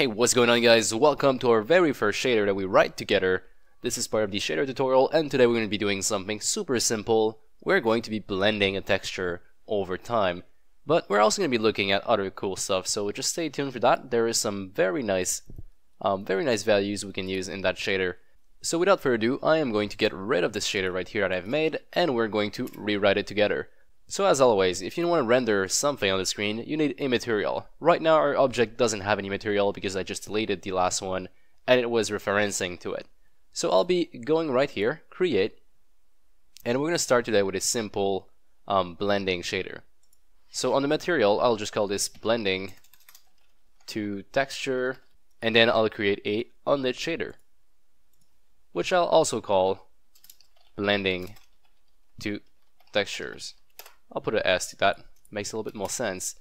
Hey, what's going on guys? Welcome to our very first shader that we write together. This is part of the shader tutorial, and today we're going to be doing something super simple. We're going to be blending a texture over time, but we're also going to be looking at other cool stuff, so just stay tuned for that. There is some very nice values we can use in that shader. So without further ado, I am going to get rid of this shader right here that I've made, and we're going to rewrite it together. So as always, if you want to render something on the screen, you need a material. Right now our object doesn't have any material because I just deleted the last one and it was referencing to it. So I'll be going right here, create, and we're going to start today with a simple blending shader. So on the material, I'll just call this blending to texture, and then I'll create a unlit shader, which I'll also call blending to textures. I'll put an S to that, makes a little bit more sense.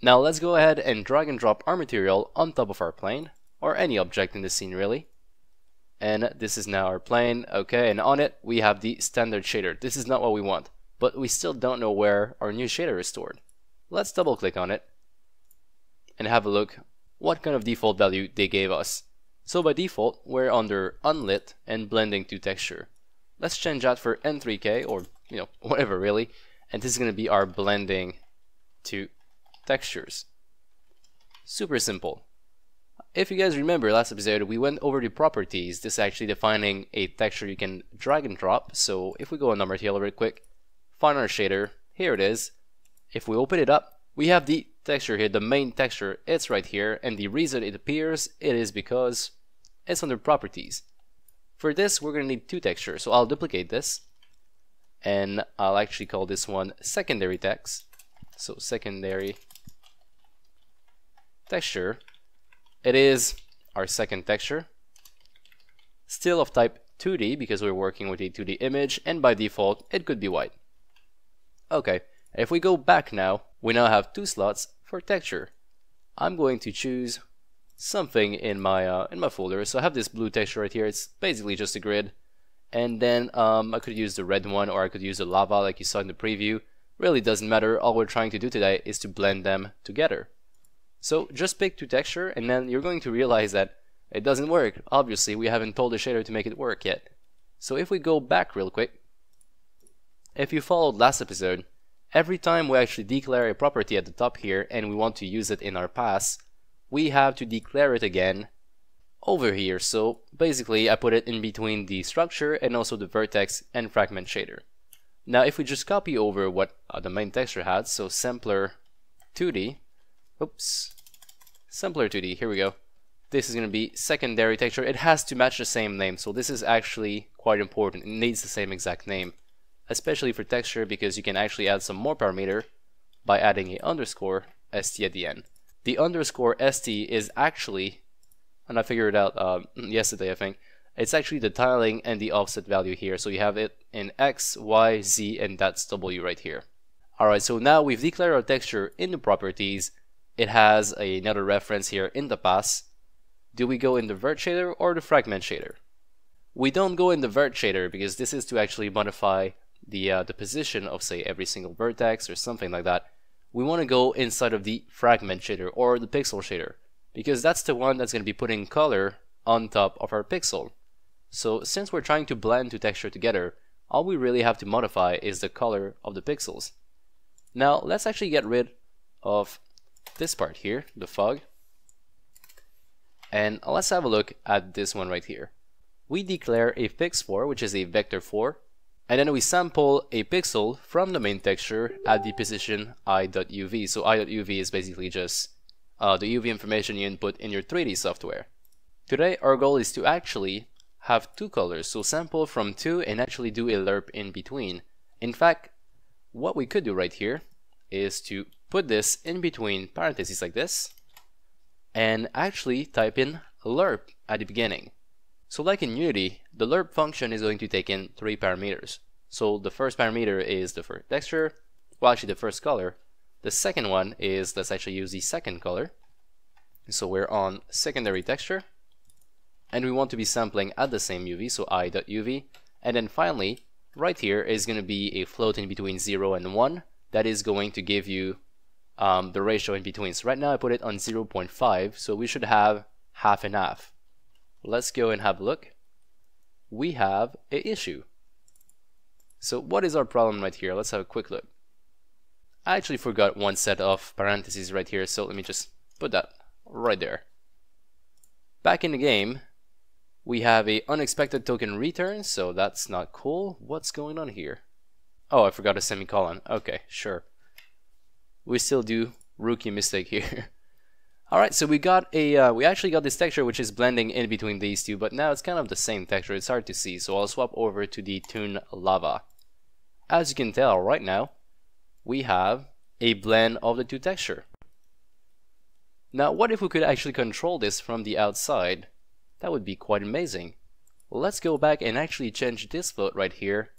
Now let's go ahead and drag and drop our material on top of our plane, or any object in the scene really. And this is now our plane, okay, and on it we have the standard shader. This is not what we want, but we still don't know where our new shader is stored. Let's double click on it and have a look what kind of default value they gave us. So by default we're under unlit and blending to texture. Let's change that for N3K, or you know, whatever really. And this is going to be our blending to textures. Super simple. If you guys remember last episode, we went over the properties. This is actually defining a texture you can drag and drop. So if we go on our material real quick, find our shader, here it is. If we open it up, we have the texture here, the main texture, it's right here. And the reason it appears, it is because it's under properties. For this, we're going to need two textures. So I'll duplicate this, and I'll actually call this one secondary text. So secondary texture, it is our second texture, still of type 2D because we're working with a 2D image, and by default it could be white. Okay, if we go back now, we now have two slots for texture. I'm going to choose something in my folder. So I have this blue texture right here, it's basically just a grid. And then I could use the red one, or I could use the lava like you saw in the preview. Really doesn't matter, all we're trying to do today is to blend them together. So just pick two texture, and then you're going to realize that it doesn't work. Obviously we haven't told the shader to make it work yet. So if we go back real quick, if you followed last episode, every time we actually declare a property at the top here and we want to use it in our pass, we have to declare it again over here. So basically I put it in between the structure and also the vertex and fragment shader. Now if we just copy over what the main texture had, so sampler 2D, oops, sampler 2D, here we go. This is going to be secondary texture. It has to match the same name, so this is actually quite important. It needs the same exact name, especially for texture, because you can actually add some more parameter by adding a underscore st at the end. The underscore st is actually, and I figured it out yesterday I think, it's actually the tiling and the offset value here. So you have it in X, Y, Z, and that's W right here. Alright, so now we've declared our texture in the properties. It has another reference here in the pass. Do we go in the vert shader or the fragment shader? We don't go in the vert shader because this is to actually modify the position of say every single vertex or something like that. We want to go inside of the fragment shader or the pixel shader, because that's the one that's going to be putting color on top of our pixel. So since we're trying to blend two texture together, all we really have to modify is the color of the pixels. Now let's actually get rid of this part here, the fog, and let's have a look at this one right here. We declare a fix4, which is a vector4, and then we sample a pixel from the main texture at the position i.uv. So i.uv is basically just the UV information you input in your 3D software. Today our goal is to actually have two colors, so sample from two and actually do a lerp in between. In fact, what we could do right here is to put this in between parentheses like this and actually type in lerp at the beginning. So like in Unity, the lerp function is going to take in three parameters. So the first parameter is the first texture, well actually the first color. The second one is, let's actually use the second color. So we're on secondary texture, and we want to be sampling at the same UV, so i.uv. And then finally, right here is going to be a float in between 0 and 1 that is going to give you the ratio in between. So right now I put it on 0.5, so we should have half and half. Let's go and have a look. We have an issue. So what is our problem right here? Let's have a quick look. I actually forgot one set of parentheses right here, so let me just put that right there. Back in the game, we have an unexpected token return, so that's not cool. What's going on here? Oh, I forgot a semicolon. Okay, sure. We still do rookie mistake here. Alright, so we got a we actually got this texture which is blending in between these two, but now it's kind of the same texture. It's hard to see, so I'll swap over to the Toon Lava. As you can tell right now, we have a blend of the two texture. Now, what if we could actually control this from the outside? That would be quite amazing. Let's go back and actually change this float right here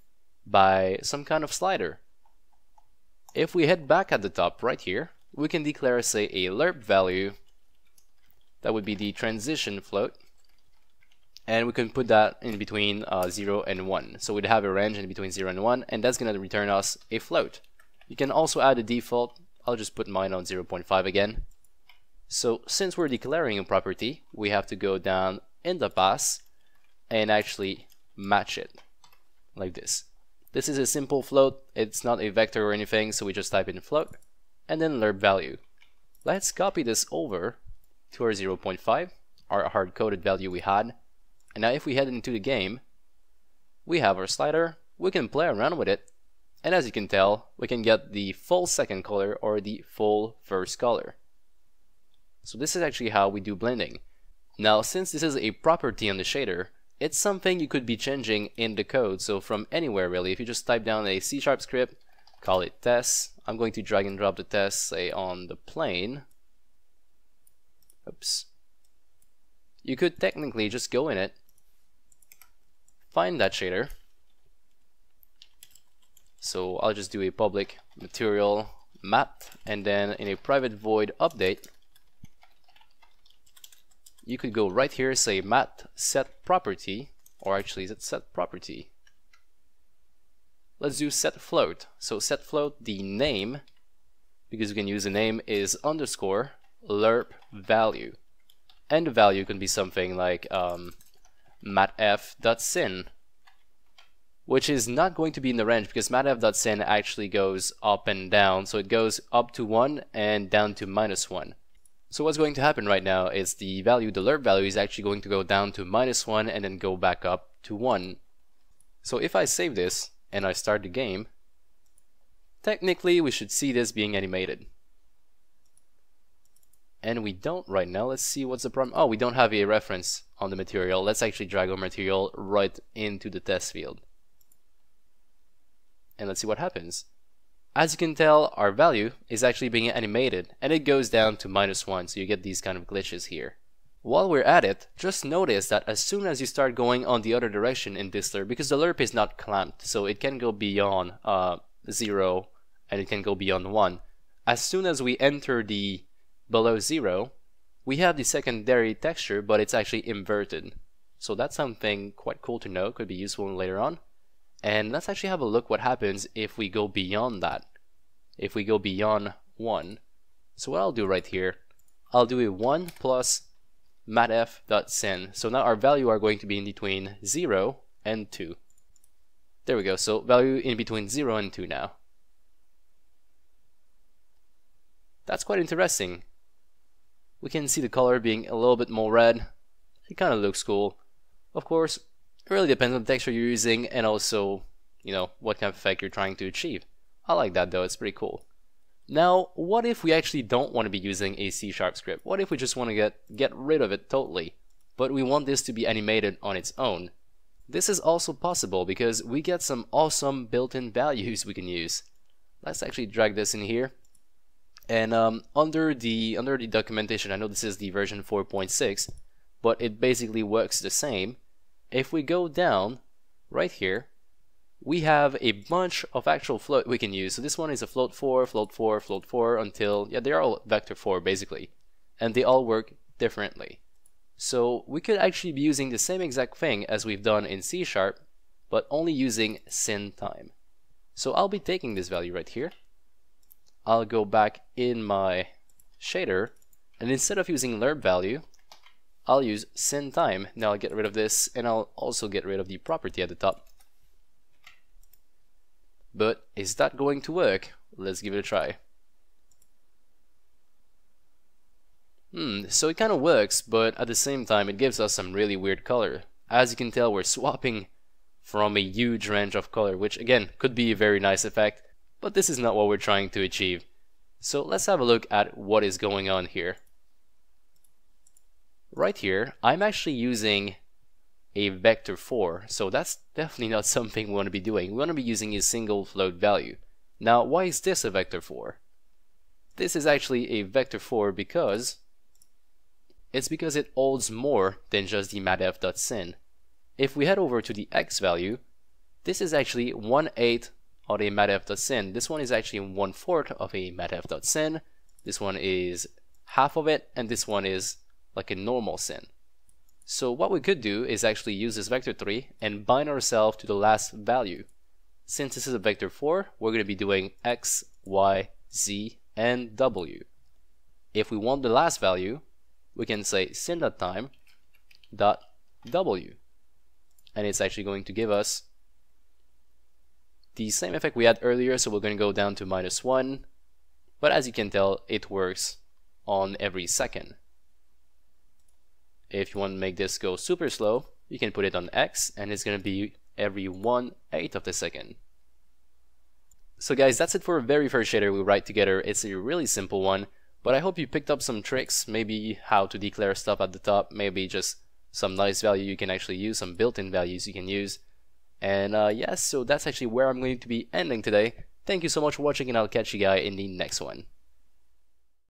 by some kind of slider. If we head back at the top right here, we can declare, say, a lerp value. That would be the transition float, and we can put that in between 0 and 1, so we'd have a range in between 0 and 1, and that's gonna return us a float. You can also add a default. I'll just put mine on 0.5 again. So since we're declaring a property, we have to go down in the pass and actually match it like this. This is a simple float, it's not a vector or anything, so we just type in float and then lerp value. Let's copy this over to our 0.5, our hard-coded value we had, and now if we head into the game, we have our slider, we can play around with it, and as you can tell, we can get the full second color or the full first color. So this is actually how we do blending. Now, since this is a property on the shader, it's something you could be changing in the code, so from anywhere really. If you just type down a C# script, call it test, I'm going to drag and drop the test, say, on the plane. Oops. You could technically just go in it, find that shader. So I'll just do a public material map, and then in a private void update, you could go right here, say mat set property, or actually is it set property? Let's do set float. So set float, the name, because you can use a name, is underscore lerp value, and the value can be something like matf.sin, which is not going to be in the range because matf.sin actually goes up and down, so it goes up to 1 and down to -1. So what's going to happen right now is the value, the lerp value, is actually going to go down to -1 and then go back up to 1. So if I save this and I start the game, technically we should see this being animated. And we don't right now. Let's see what's the problem. Oh, we don't have a reference on the material. Let's actually drag our material right into the test field. And let's see what happens. As you can tell, our value is actually being animated, and it goes down to -1, so you get these kind of glitches here. While we're at it, just notice that as soon as you start going on the other direction in this lerp, because the lerp is not clamped, so it can go beyond 0 and it can go beyond 1. As soon as we enter the below 0, we have the secondary texture, but it's actually inverted. So that's something quite cool to know, could be useful later on. And let's actually have a look what happens if we go beyond that, if we go beyond 1. So what I'll do right here, I'll do a 1 plus matf.sin. So now our value are going to be in between 0 and 2. There we go, so value in between 0 and 2 now. That's quite interesting. We can see the color being a little bit more red. It kind of looks cool. Of course, it really depends on the texture you're using and also, you know, what kind of effect you're trying to achieve. I like that though, it's pretty cool. Now, what if we actually don't want to be using a C# script? What if we just want to get rid of it totally, but we want this to be animated on its own? This is also possible because we get some awesome built-in values we can use. Let's actually drag this in here. And under the documentation, I know this is the version 4.6, but it basically works the same. If we go down right here, we have a bunch of actual float we can use. So this one is a float 4, float 4, float 4 until, yeah, they are all vector 4 basically, and they all work differently. So we could actually be using the same exact thing as we've done in C#, but only using sin time. So I'll be taking this value right here. I'll go back in my shader, and instead of using lerp value, I'll use send time. Now I'll get rid of this, and I'll also get rid of the property at the top. But is that going to work? Let's give it a try. So it kind of works, but at the same time it gives us some really weird color. As you can tell, we're swapping from a huge range of color, which again could be a very nice effect, but this is not what we're trying to achieve. So let's have a look at what is going on here. Right here, I'm actually using a vector 4, so that's definitely not something we want to be doing. We want to be using a single float value. Now, why is this a vector 4? This is actually a vector 4 because it's because it holds more than just the matf.sin. If we head over to the x value, this is actually 1/8 of a matf.sin. This one is actually 1/4 of a matf.sin. This one is half of it, and this one is like a normal sin. So what we could do is actually use this vector 3 and bind ourselves to the last value. Since this is a vector 4, we're going to be doing x, y, z, and w. If we want the last value, we can say sin.time.w, and it's actually going to give us the same effect we had earlier, so we're going to go down to -1, but as you can tell, it works on every second. If you want to make this go super slow, you can put it on x, and it's going to be every 1/8 of the second. So guys, that's it for a very first shader we write together. It's a really simple one, but I hope you picked up some tricks, maybe how to declare stuff at the top, maybe just some nice value you can actually use, some built-in values you can use. And yes, so that's actually where I'm going to be ending today. Thank you so much for watching, and I'll catch you guys in the next one.